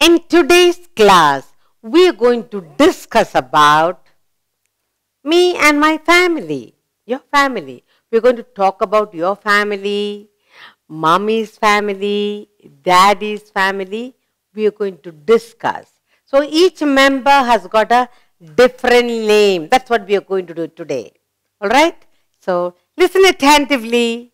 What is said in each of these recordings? In today's class, we are going to discuss about me and my family, your family. We are going to talk about your family, mommy's family, daddy's family. We are going to discuss. So each member has got a different name. That's what we are going to do today. All right? So listen attentively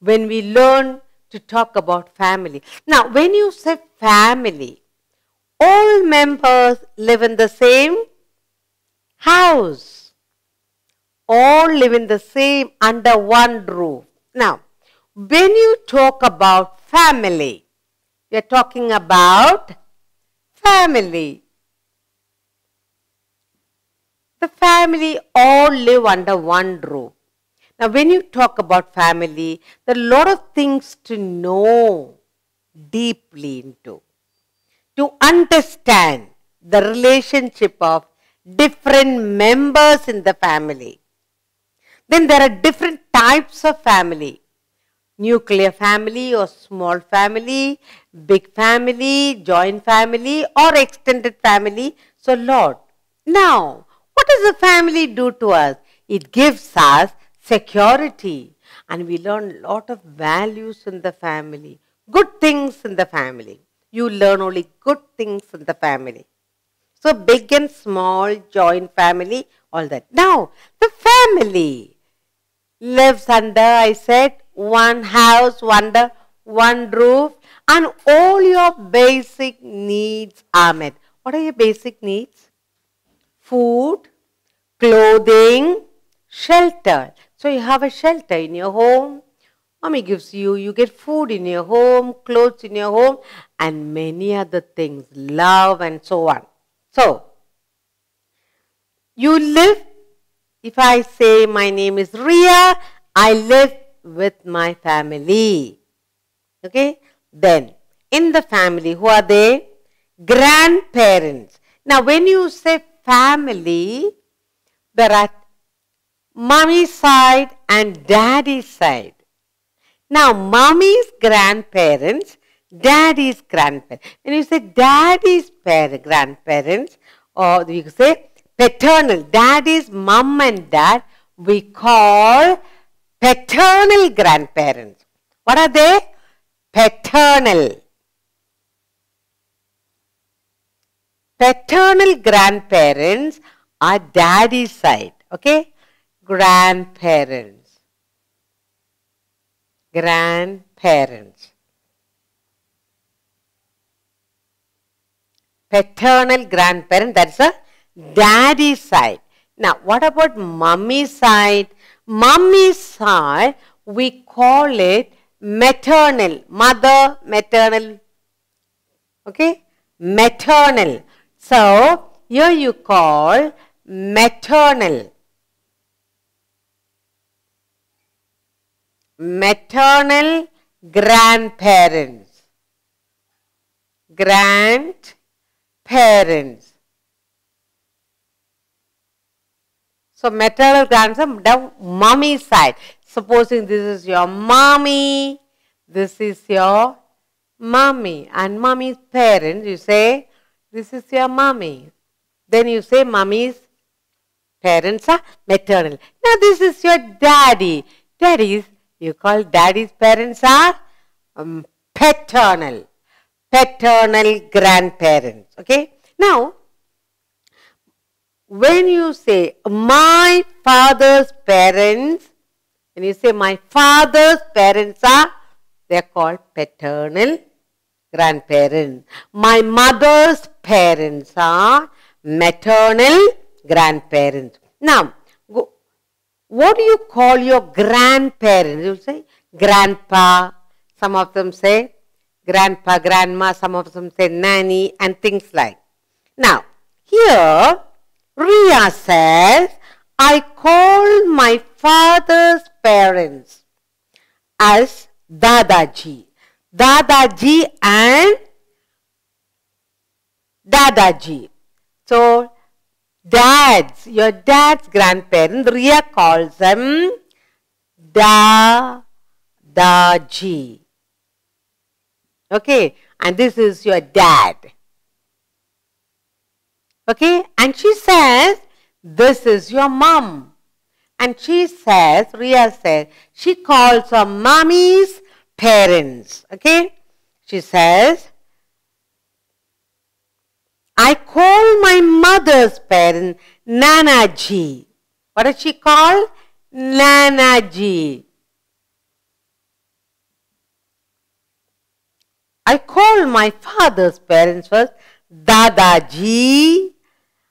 when we learn to talk about family. Now, when you say family, all members live in the same house. All live in the same under one roof. Now, when you talk about family, we are talking about family. The family all live under one roof. Now, when you talk about family, there are a lot of things to know deeply into, to understand the relationship of different members in the family. Then there are different types of family. Nuclear family or small family, big family, joint family or extended family. So, Lord, now, what does a family do to us? It gives us security, and we learn a lot of values in the family, good things in the family. You learn only good things in the family. So big and small, joint family, all that. Now, the family lives under, I said, one house, under one roof, and all your basic needs are met. What are your basic needs? Food, clothing, shelter. So you have a shelter in your home, mommy gives you, you get food in your home, clothes in your home and many other things, love and so on. So, you live, if I say my name is Ria, I live with my family. Okay, then in the family, who are they? Grandparents. Now when you say family, there are mommy's side and daddy's side. Now, mommy's grandparents, daddy's grandparents. When you say daddy's grandparents, or you say paternal, daddy's mom and dad, we call paternal grandparents. What are they? Paternal. Paternal grandparents are daddy's side, okay? Grandparents, grandparents, paternal grandparent, that's a daddy's side. Now, what about mummy's side? Mummy's side, we call it maternal, mother, maternal, okay, maternal. So, here you call maternal. Maternal grandparents, grandparents. So maternal grandparents down mommy's side. Supposing this is your mommy, this is your mommy, and mommy's parents, you say this is your mommy. Then you say mommy's parents are maternal. Now this is your daddy. Daddy's, you call daddy's parents are paternal, paternal grandparents, okay? Now, when you say my father's parents, when you say my father's parents are, they're called paternal grandparents. My mother's parents are maternal grandparents. Now, what do you call your grandparents? You say grandpa, some of them say grandpa, grandma, some of them say nanny and things like. Now, here Ria says, I call my father's parents as Dadaji. Dadaji and Dadaji. So, dads, your dad's grandparents, Ria calls them Dadaji. Okay, and this is your dad. Okay, and she says, this is your mom. And she says, Riya says, she calls her mommy's parents. Okay, she says, I call my mother's parent Nanaji. What does she call? Nanaji. I call my father's parents first Dadaji.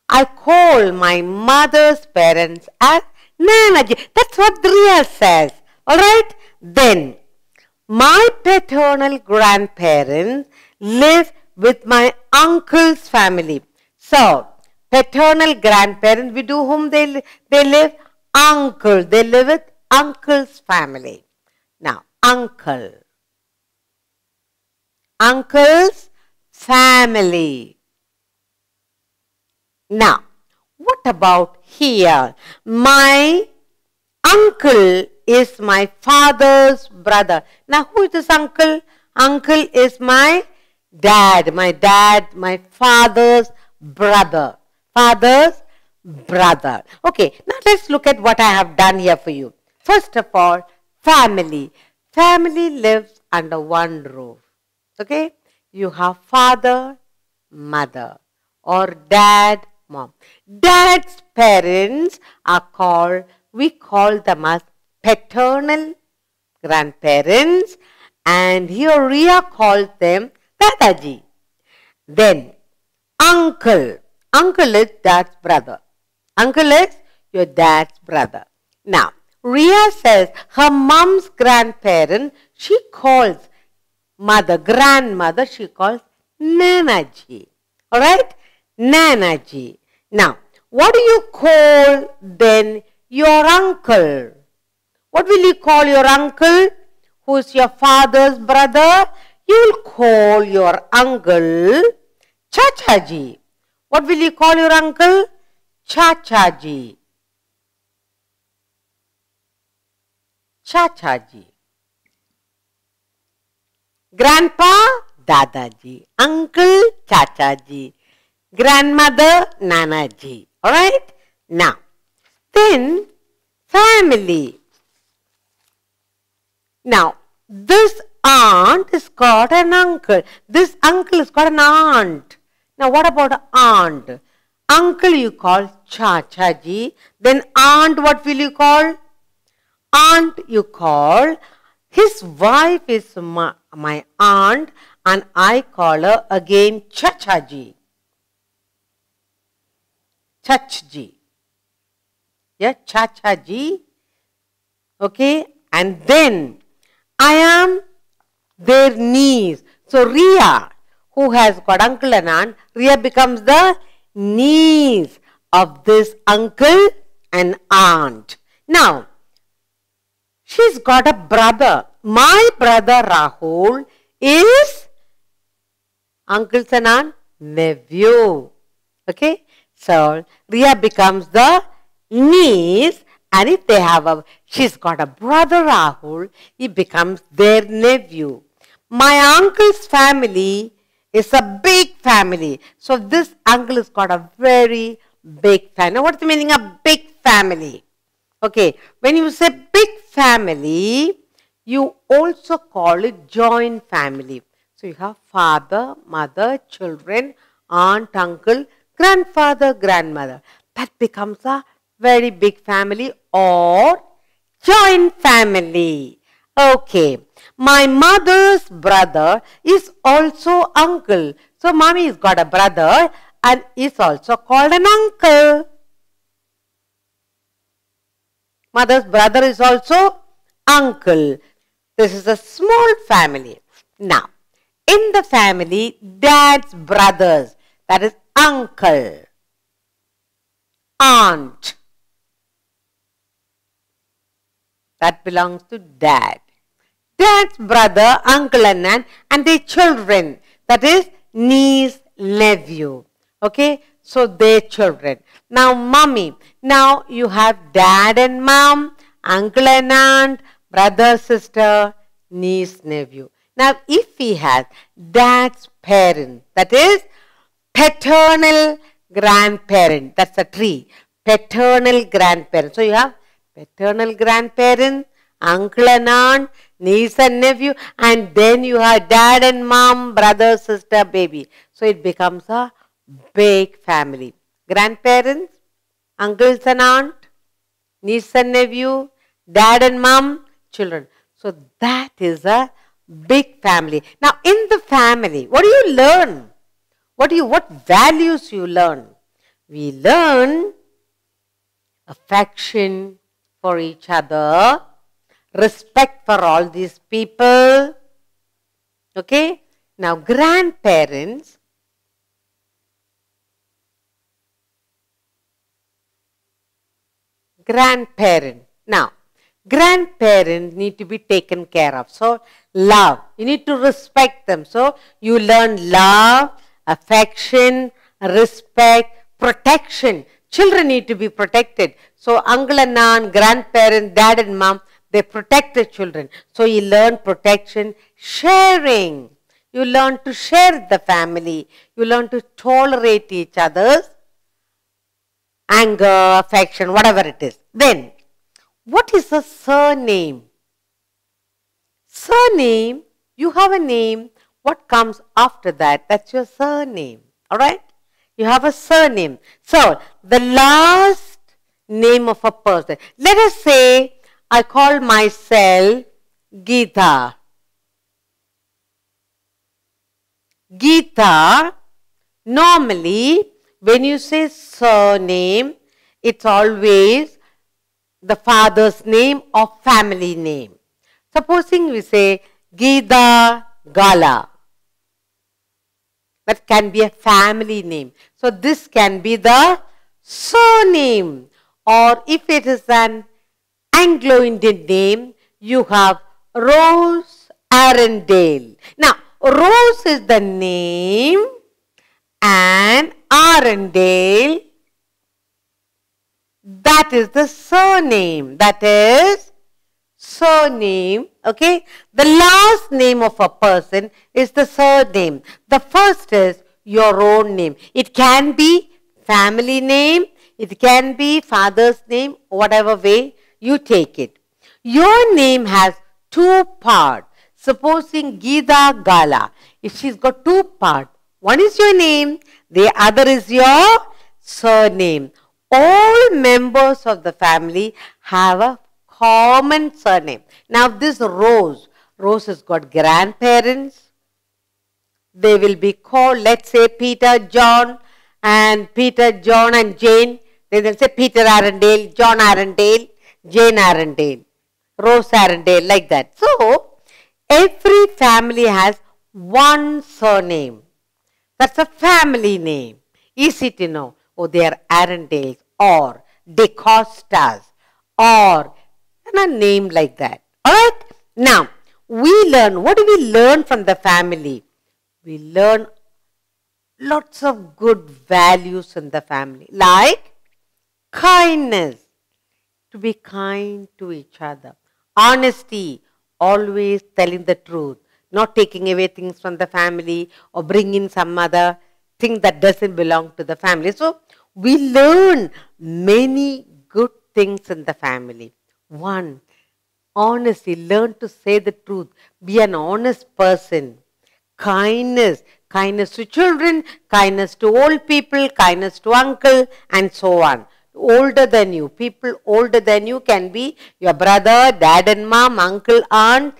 I call my mother's parents as Nanaji. That's what Riya says. Alright? Then, my paternal grandparents live with my uncle's family. So, paternal grandparents, we do whom they live? Uncle. They live with uncle's family. Now, uncle. Uncle's family. Now, what about here? My uncle is my father's brother. Now, who is this uncle? Uncle is my dad. My dad, my father's brother. Father's brother. Okay, now let's look at what I have done here for you. First of all, family. Family lives under one roof. Okay, you have father, mother, or dad, mom. Dad's parents are called, we call them as paternal grandparents, and here Riya calls them Dadaji. Then, uncle. Uncle is dad's brother. Uncle is your dad's brother. Now, Riya says her mom's grandparent, she calls mother, grandmother, she calls Nanaji. Alright? Nanaji. Now, what do you call then your uncle? What will you call your uncle who is your father's brother? You will call your uncle Chachaji. What will you call your uncle? Chachaji. Chachaji. Grandpa, Dadaji. Uncle, Chachaji. Grandmother, Nanaji. Alright? Now, then, family. Now, this aunt has got an uncle. This uncle has got an aunt. Now, what about aunt? Uncle you call Chachaji. Then aunt, what will you call? Aunt you call. His wife is my aunt, and I call her again Chachaji. Chachji. Yeah, Chachaji. Okay, and then I am their niece. So Riya, who has got uncle and aunt, Riya becomes the niece of this uncle and aunt. Now, she's got a brother. My brother Rahul is uncle's and aunt nephew. Okay? So, Riya becomes the niece, and if they have a, she's got a brother Rahul, he becomes their nephew. My uncle's family is a big family. So, this uncle has got a very big family. Now, what's the meaning of big family? Okay, when you say big family, you also call it joint family. So, you have father, mother, children, aunt, uncle, grandfather, grandmother. That becomes a very big family or joint family. Okay, my mother's brother is also uncle. So, mommy has got a brother and is also called an uncle. Mother's brother is also uncle. This is a small family. Now, in the family, dad's brothers, that is uncle, aunt, that belongs to dad. Dad's brother, uncle and aunt, and their children, that is niece, nephew. Okay, so their children. Now, mommy. Now, you have dad and mom, uncle and aunt, brother, sister, niece, nephew. Now, if we have dad's parent, that is paternal grandparent, that's a tree, paternal grandparent. So, you have paternal grandparent, uncle and aunt, niece and nephew, and then you have dad and mom, brother, sister, baby. So, it becomes a big family. Grandparents, uncles and aunt, niece and nephew, dad and mom, children. So, that is a big family. Now, in the family, what do you learn? What values you learn? We learn affection for each other, respect for all these people. Okay? Now, grandparents, grandparent. Now, grandparents need to be taken care of. So, love. You need to respect them. So, you learn love, affection, respect, protection. Children need to be protected. So, uncle and aunt, grandparents, dad and mom, they protect the children. So, you learn protection, sharing. You learn to share the family. You learn to tolerate each other's anger, affection, whatever it is. Then, what is a surname? Surname, you have a name. What comes after that? That's your surname. Alright? You have a surname. So, the last name of a person. Let us say, I call myself Geetha. Geetha, normally, when you say surname, it's always the father's name or family name. Supposing we say Geetha Gala. That can be a family name. So, this can be the surname. Or if it is an Anglo-Indian name, you have Rose Arundel. Now, Rose is the name and Arundel, that is the surname. That is surname. Okay. The last name of a person is the surname. The first is your own name. It can be family name. It can be father's name. Whatever way you take it. Your name has two parts. Supposing Geetha Gala. If she's got two parts. One is your name. The other is your surname. All members of the family have a common surname. Now, this Rose. Rose has got grandparents. They will be called, let's say, Peter, John, and Peter, John, and Jane. They will say Peter Arundel, John Arundel, Jane Arundel, Rose Arundel, like that. So, every family has one surname. That's a family name. Easy to know. Oh, they are Arundels or De Costas or a name like that. Alright? Now, we learn. What do we learn from the family? We learn lots of good values in the family. Like kindness. To be kind to each other. Honesty. Always telling the truth. Not taking away things from the family or bringing some other thing that doesn't belong to the family. So, we learn many good things in the family. One, honesty. Learn to say the truth. Be an honest person. Kindness. Kindness to children, kindness to old people, kindness to uncle, and so on. Older than you. People older than you can be your brother, dad and mom, uncle, aunt,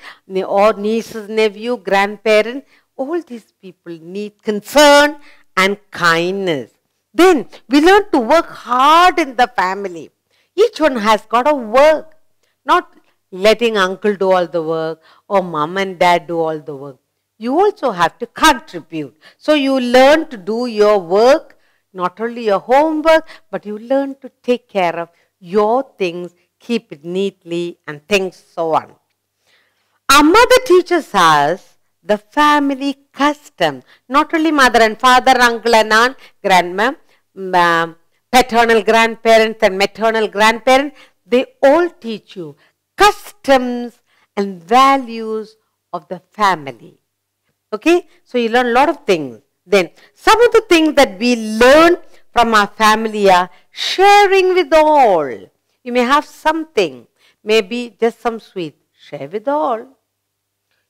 or nieces, nephew, grandparents. All these people need concern and kindness. Then we learn to work hard in the family. Each one has got to work. Not letting uncle do all the work or mom and dad do all the work. You also have to contribute. So you learn to do your work. Not only your homework, but you learn to take care of your things, keep it neatly and things so on. Our mother teaches us the family custom. Not only mother and father, uncle and aunt, grandma, paternal grandparents and maternal grandparents, they all teach you customs and values of the family. Okay, so you learn a lot of things. Then some of the things that we learn from our family are sharing with all. You may have something, maybe just some sweet, share with all.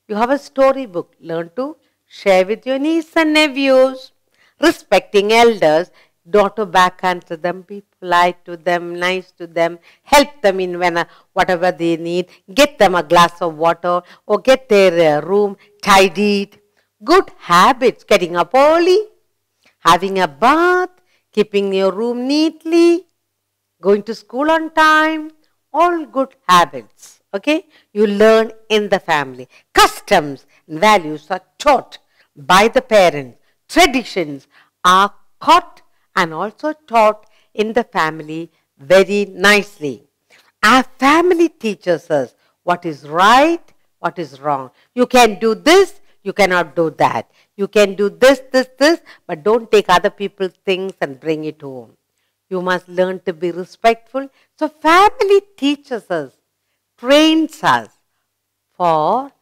You have a storybook, learn to share with your niece and nephews. Respecting elders, don't backhandle them, be polite to them, nice to them, help them in whatever they need, get them a glass of water or get their room tidied. Good habits, getting up early, having a bath, keeping your room neatly, going to school on time, all good habits, okay? You learn in the family. Customs and values are taught by the parents. Traditions are caught and also taught in the family very nicely. Our family teaches us what is right, what is wrong. You can do this, you cannot do that. You can do this, this, this, but don't take other people's things and bring it home. You must learn to be respectful. So family teaches us, trains us for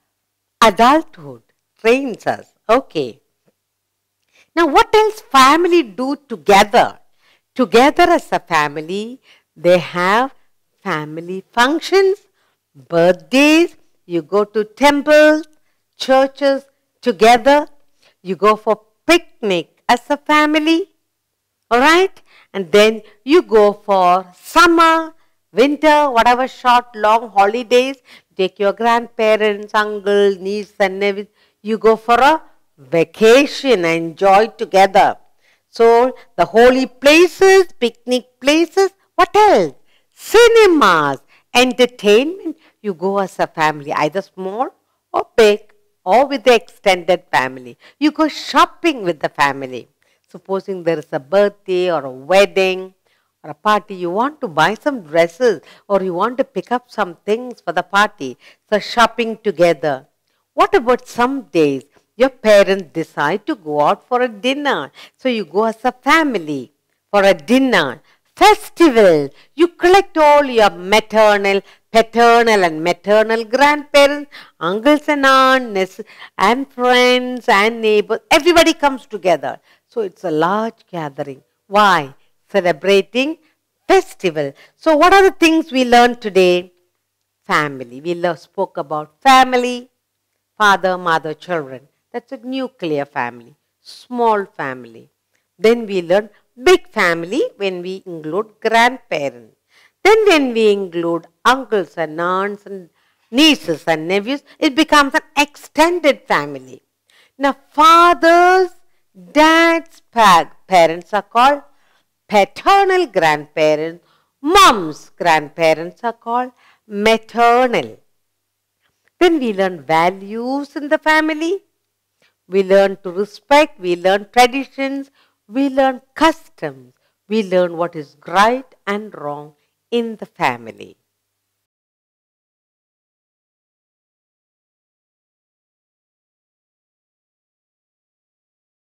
adulthood, trains us. Okay. Now what else family do together? Together as a family, they have family functions, birthdays, you go to temples, churches together, you go for picnic as a family, alright? And then you go for summer, winter, whatever short, long holidays, take your grandparents, uncle, niece and nephews, you go for a vacation and enjoy together. So, the holy places, picnic places, what else? Cinemas, entertainment, you go as a family, either small or big, or with the extended family. You go shopping with the family. Supposing there is a birthday or a wedding or a party, you want to buy some dresses or you want to pick up some things for the party. So shopping together. What about some days your parents decide to go out for a dinner? So you go as a family for a dinner. Festival, you collect all your maternal, paternal and maternal grandparents, uncles and aunts and friends and neighbors, everybody comes together. So it's a large gathering. Why? Celebrating festival. So what are the things we learned today? Family. We spoke about family, father, mother, children. That's a nuclear family, small family. Then we learned big family when we include grandparents. Then when we include uncles and aunts and nieces and nephews, it becomes an extended family. Now fathers, dads, parents are called paternal grandparents. Moms, grandparents are called maternal. Then we learn values in the family. We learn to respect, we learn traditions, we learn customs, we learn what is right and wrong in the family.